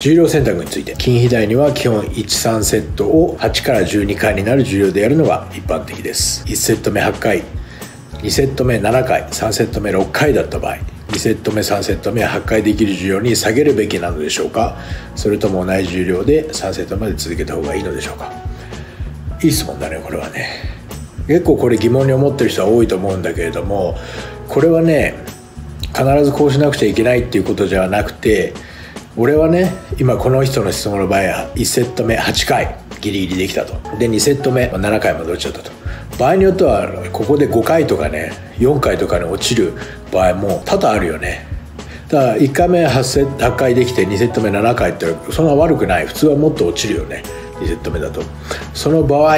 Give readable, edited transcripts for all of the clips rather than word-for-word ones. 重量選択について、筋肥大には基本1、3セットを8から12回になる重量でやるのが一般的です。1セット目8回、2セット目7回、3セット目6回だった場合、2セット目3セット目8回できる重量に下げるべきなのでしょうか、それとも同じ重量で3セットまで続けた方がいいのでしょうか。いい質問だねこれはね。結構これ疑問に思ってる人は多いと思うんだけれども、これはね必ずこうしなくちゃいけないっていうことじゃなくて、俺はね今この人の質問の場合は1セット目8回ギリギリできたと、で2セット目7回まで落ちちゃったと、場合によってはここで5回とかね4回とかに落ちる場合も多々あるよね。だから1回目8回できて2セット目7回ってそんな悪くない、普通はもっと落ちるよね2セット目だと。その場合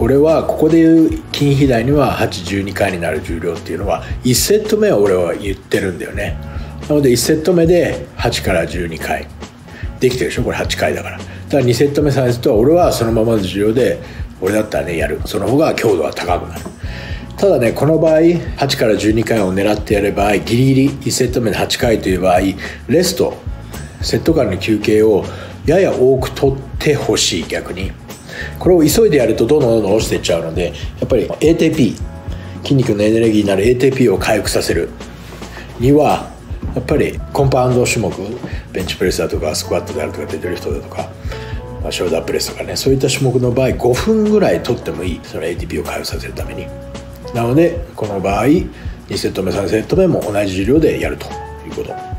俺はここでいう筋肥大には8、12回になる重量っていうのは1セット目は俺は言ってるんだよね。なので1セット目で8から12回できてるでしょ、これ8回だから。だから2セット目3セットは俺はそのままの重量で俺だったらねやる、その方が強度は高くなる。ただねこの場合8から12回を狙ってやればギリギリ1セット目で8回という場合、レストセット間の休憩をやや多く取ってほしい。逆にこれを急いでやるとどんどんどんどん落ちていっちゃうので、やっぱり ATP 筋肉のエネルギーになる ATP を回復させるにはやっぱりコンパウンド種目、ベンチプレスだとかスクワットであるとかデッドリフトだとか、ショルダープレスとかね、そういった種目の場合5分ぐらい取ってもいい、その ATP を回復させるために。なのでこの場合2セット目3セット目も同じ重量でやるということ。